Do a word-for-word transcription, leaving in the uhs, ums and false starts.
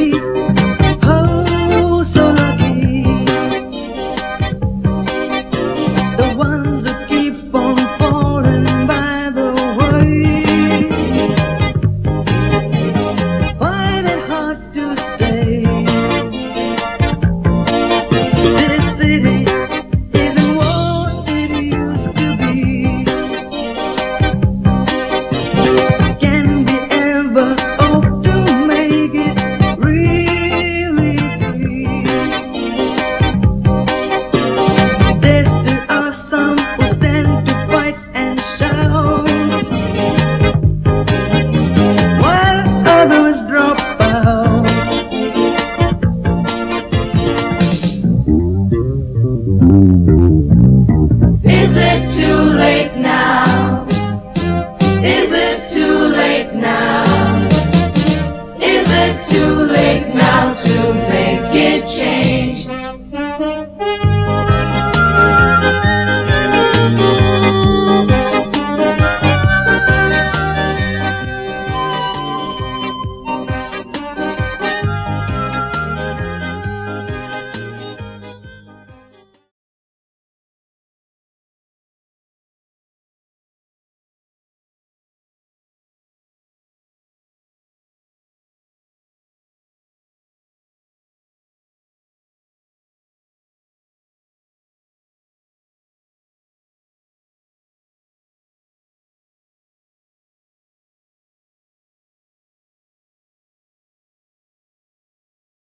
Too late now to make it change.